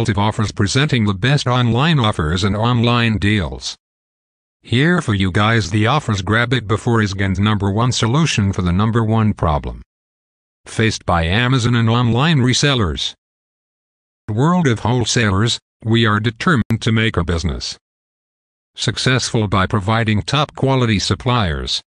World of Offers, presenting the best online offers and online deals. Here for you guys, the offers grab it before is Gen's #1 solution for the #1 problem faced by Amazon and online resellers. World of Wholesalers, we are determined to make our business successful by providing top quality suppliers,